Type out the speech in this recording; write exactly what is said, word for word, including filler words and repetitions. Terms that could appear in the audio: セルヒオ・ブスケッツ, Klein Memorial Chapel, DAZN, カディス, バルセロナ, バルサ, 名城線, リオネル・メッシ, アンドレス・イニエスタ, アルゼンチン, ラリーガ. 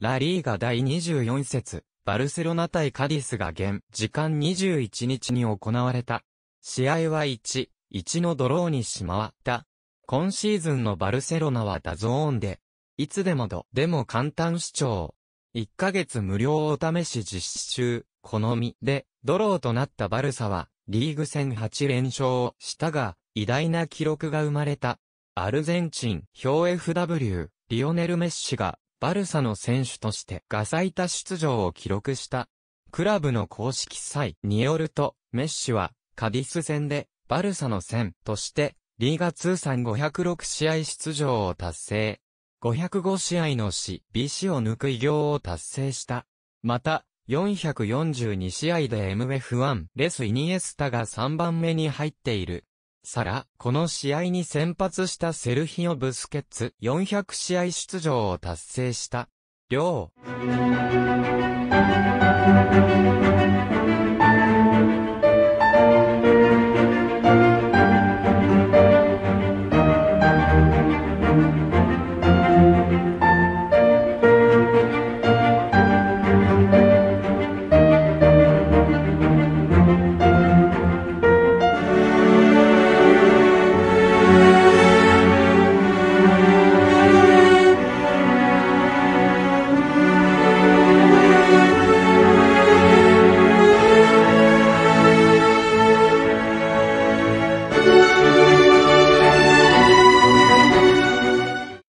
ラリーガだいにじゅうよん節、バルセロナ対カディスが現時間にじゅういちにちに行われた。試合はいちたいいちのドローにしまった。今シーズンのバルセロナはダゾーンで、いつでもどでも簡単視聴。いっかげつ無料お試し実施中、好みで、ドローとなったバルサは、リーグ戦はちれんしょうをしたが、偉大な記録が生まれた。アルゼンチン、表 エフダブリュー、リオネル・メッシが、バルサの選手としてが最多出場を記録した。クラブの公式サイトによると、メッシは、カディス戦で、バルサの線として、リーガ通算ごひゃくろくしあい出場を達成。ごひゃくごしあいの死、微死を抜く偉業を達成した。また、よんひゃくよんじゅうにしあいで エムエフワン レス・イニエスタがさんばんめに入っている。さら、この試合に先発したセルヒオ・ブスケッツよんひゃくしあい出場を達成した。両